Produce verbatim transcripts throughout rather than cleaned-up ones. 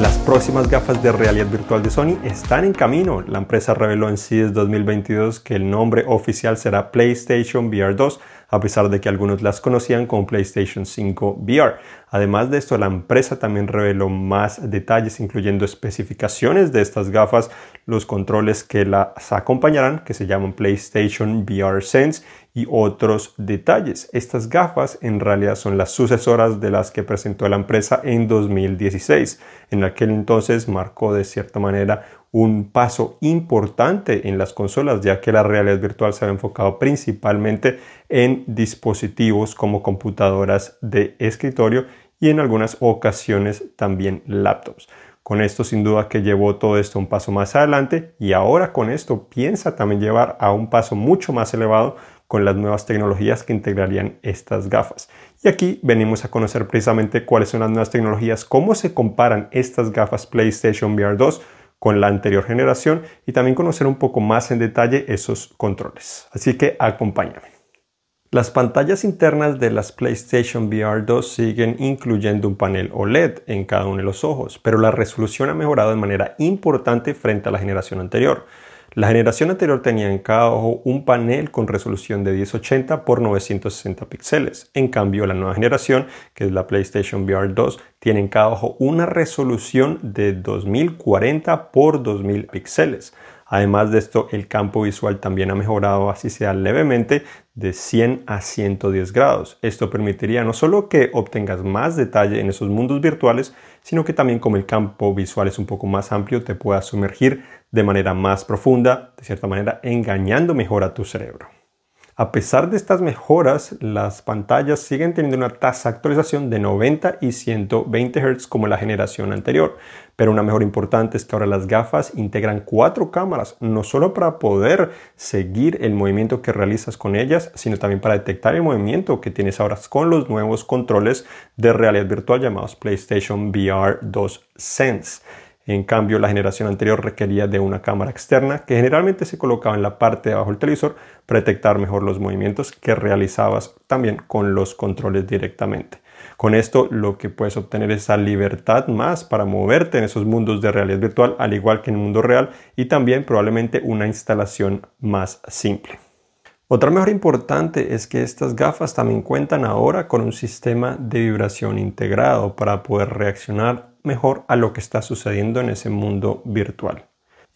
Las próximas gafas de realidad virtual de Sony están en camino. La empresa reveló en C E S dos mil veintidós que el nombre oficial será PlayStation V R dos, a pesar de que algunos las conocían como PlayStation cinco V R. Además de esto, la empresa también reveló más detalles, incluyendo especificaciones de estas gafas, los controles que las acompañarán, que se llaman PlayStation V R Sense, y otros detalles. Estas gafas en realidad son las sucesoras de las que presentó la empresa en dos mil dieciséis. En aquel entonces marcó de cierta manera un paso importante en las consolas, ya que la realidad virtual se ha enfocado principalmente en dispositivos como computadoras de escritorio y en algunas ocasiones también laptops. Con esto sin duda que llevó todo esto un paso más adelante, y ahora con esto piensa también llevar a un paso mucho más elevado con las nuevas tecnologías que integrarían estas gafas. Y aquí venimos a conocer precisamente cuáles son las nuevas tecnologías, cómo se comparan estas gafas PlayStation V R dos con la anterior generación, y también conocer un poco más en detalle esos controles. Así que acompáñame. Las pantallas internas de las PlayStation V R dos siguen incluyendo un panel O L E D en cada uno de los ojos, pero la resolución ha mejorado de manera importante frente a la generación anterior. La generación anterior tenía en cada ojo un panel con resolución de mil ochenta por novecientos sesenta píxeles. En cambio, la nueva generación, que es la PlayStation V R dos, tiene en cada ojo una resolución de dos mil cuarenta por dos mil píxeles. Además de esto, el campo visual también ha mejorado, así sea levemente, de cien a ciento diez grados. Esto permitiría no solo que obtengas más detalle en esos mundos virtuales, sino que también, como el campo visual es un poco más amplio, te puedas sumergir de manera más profunda, de cierta manera engañando mejor a tu cerebro. A pesar de estas mejoras, las pantallas siguen teniendo una tasa de actualización de noventa y ciento veinte Hz como la generación anterior, pero una mejora importante es que ahora las gafas integran cuatro cámaras, no solo para poder seguir el movimiento que realizas con ellas, sino también para detectar el movimiento que tienes ahora con los nuevos controles de realidad virtual llamados PlayStation V R dos Sense. En cambio, la generación anterior requería de una cámara externa que generalmente se colocaba en la parte de abajo del televisor para detectar mejor los movimientos que realizabas también con los controles directamente. Con esto lo que puedes obtener es esa libertad más para moverte en esos mundos de realidad virtual, al igual que en el mundo real, y también probablemente una instalación más simple. Otra mejora importante es que estas gafas también cuentan ahora con un sistema de vibración integrado para poder reaccionar mejor a lo que está sucediendo en ese mundo virtual.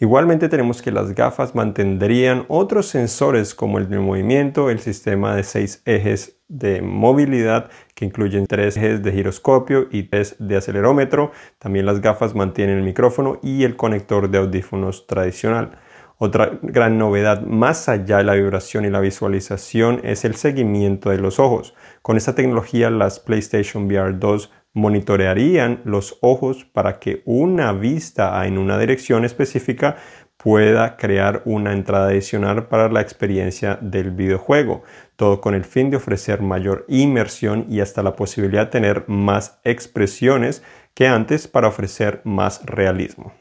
Igualmente tenemos que las gafas mantendrían otros sensores como el de movimiento, el sistema de seis ejes de movilidad que incluyen tres ejes de giroscopio y tres de acelerómetro. También las gafas mantienen el micrófono y el conector de audífonos tradicional. Otra gran novedad más allá de la vibración y la visualización es el seguimiento de los ojos. Con esta tecnología las PlayStation V R dos monitorearían los ojos para que una vista en una dirección específica pueda crear una entrada adicional para la experiencia del videojuego, todo con el fin de ofrecer mayor inmersión y hasta la posibilidad de tener más expresiones que antes para ofrecer más realismo.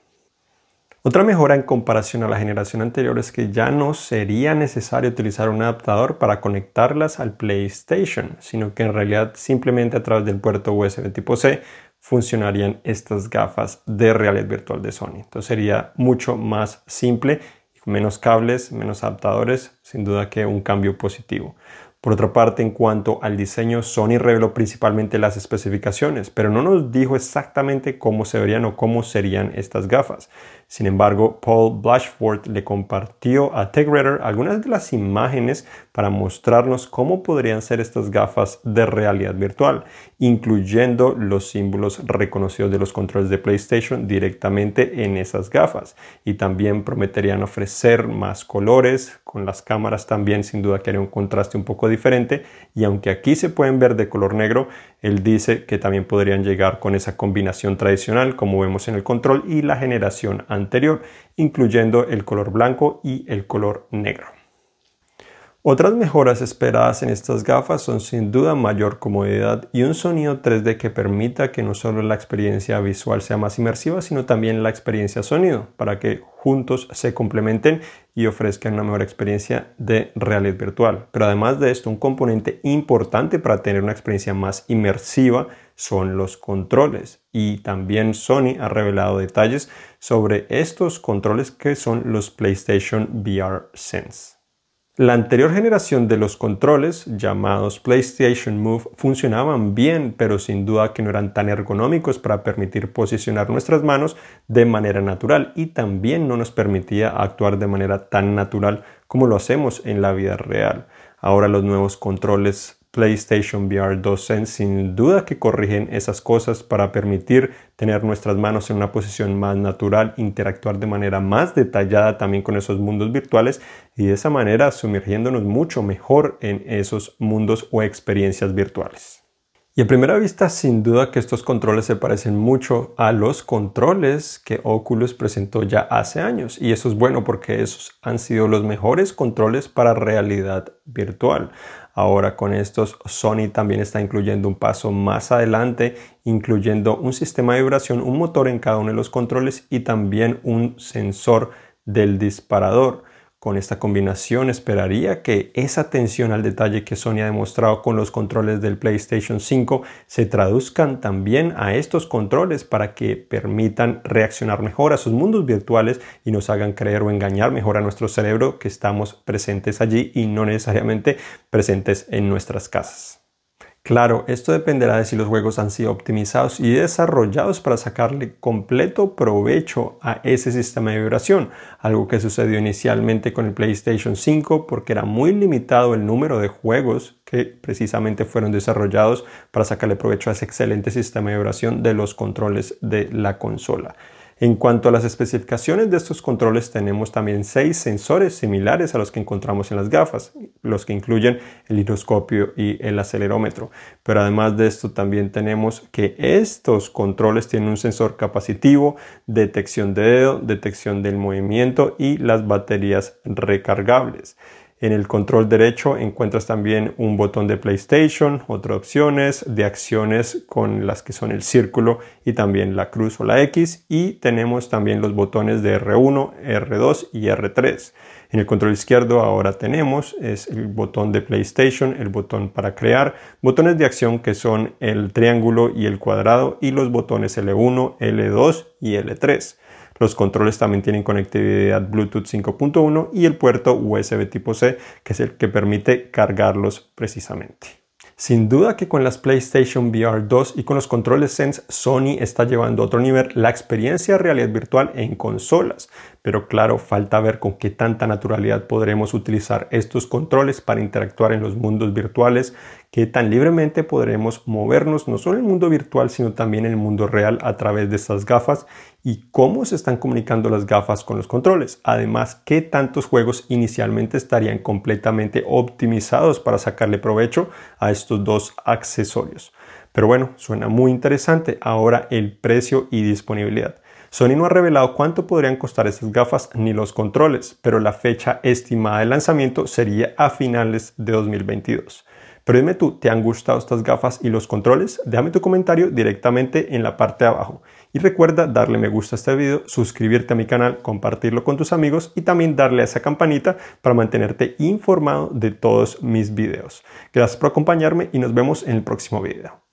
Otra mejora en comparación a la generación anterior es que ya no sería necesario utilizar un adaptador para conectarlas al PlayStation, sino que en realidad simplemente a través del puerto U S B tipo C funcionarían estas gafas de realidad virtual de Sony. Entonces sería mucho más simple, menos cables, menos adaptadores, sin duda que un cambio positivo. Por otra parte, en cuanto al diseño, Sony reveló principalmente las especificaciones, pero no nos dijo exactamente cómo se verían o cómo serían estas gafas. Sin embargo, Paul Blashford le compartió a TechRadar algunas de las imágenes para mostrarnos cómo podrían ser estas gafas de realidad virtual, incluyendo los símbolos reconocidos de los controles de PlayStation directamente en esas gafas. Y también prometerían ofrecer más colores, con las cámaras también sin duda que haría un contraste un poco diferente, y aunque aquí se pueden ver de color negro, él dice que también podrían llegar con esa combinación tradicional como vemos en el control y la generación anterior, incluyendo el color blanco y el color negro. Otras mejoras esperadas en estas gafas son sin duda mayor comodidad y un sonido tres D que permita que no solo la experiencia visual sea más inmersiva, sino también la experiencia sonido, para que juntos se complementen y ofrezcan una mejor experiencia de realidad virtual. Pero además de esto, un componente importante para tener una experiencia más inmersiva son los controles, y también Sony ha revelado detalles sobre estos controles que son los PlayStation V R Sense. La anterior generación de los controles, llamados PlayStation Move, funcionaban bien, pero sin duda que no eran tan ergonómicos para permitir posicionar nuestras manos de manera natural, y también no nos permitía actuar de manera tan natural como lo hacemos en la vida real. Ahora los nuevos controles PlayStation V R dos Sense sin duda que corrigen esas cosas para permitir tener nuestras manos en una posición más natural, interactuar de manera más detallada también con esos mundos virtuales y de esa manera sumergiéndonos mucho mejor en esos mundos o experiencias virtuales. Y a primera vista sin duda que estos controles se parecen mucho a los controles que Oculus presentó ya hace años, y eso es bueno porque esos han sido los mejores controles para realidad virtual. Ahora con estos Sony también está incluyendo un paso más adelante, incluyendo un sistema de vibración, un motor en cada uno de los controles y también un sensor del disparador. Con esta combinación esperaría que esa atención al detalle que Sony ha demostrado con los controles del PlayStation cinco se traduzcan también a estos controles para que permitan reaccionar mejor a sus mundos virtuales y nos hagan creer o engañar mejor a nuestro cerebro que estamos presentes allí y no necesariamente presentes en nuestras casas. Claro, esto dependerá de si los juegos han sido optimizados y desarrollados para sacarle completo provecho a ese sistema de vibración, algo que sucedió inicialmente con el PlayStation cinco porque era muy limitado el número de juegos que precisamente fueron desarrollados para sacarle provecho a ese excelente sistema de vibración de los controles de la consola. En cuanto a las especificaciones de estos controles, tenemos también seis sensores similares a los que encontramos en las gafas, los que incluyen el giroscopio y el acelerómetro. Pero además de esto también tenemos que estos controles tienen un sensor capacitivo, detección de dedo, detección del movimiento y las baterías recargables. En el control derecho encuentras también un botón de PlayStation, otras opciones de acciones con las que son el círculo y también la cruz o la X, y tenemos también los botones de R uno, R dos y R tres. En el control izquierdo ahora tenemos es el botón de PlayStation, el botón para crear, botones de acción que son el triángulo y el cuadrado y los botones L uno, L dos y L tres. Los controles también tienen conectividad Bluetooth cinco punto uno y el puerto U S B tipo C, que es el que permite cargarlos precisamente. Sin duda que con las PlayStation V R dos y con los controles Sense, Sony está llevando a otro nivel la experiencia de realidad virtual en consolas. Pero claro, falta ver con qué tanta naturalidad podremos utilizar estos controles para interactuar en los mundos virtuales, qué tan libremente podremos movernos no solo en el mundo virtual, sino también en el mundo real a través de estas gafas y cómo se están comunicando las gafas con los controles. Además, qué tantos juegos inicialmente estarían completamente optimizados para sacarle provecho a estos Estos dos accesorios. Pero bueno, suena muy interesante. Ahora el precio y disponibilidad. Sony no ha revelado cuánto podrían costar estas gafas ni los controles, pero la fecha estimada de lanzamiento sería a finales de dos mil veintidós. Pero dime tú, ¿te han gustado estas gafas y los controles? Déjame tu comentario directamente en la parte de abajo. Y recuerda darle me gusta a este video, suscribirte a mi canal, compartirlo con tus amigos y también darle a esa campanita para mantenerte informado de todos mis videos. Gracias por acompañarme y nos vemos en el próximo video.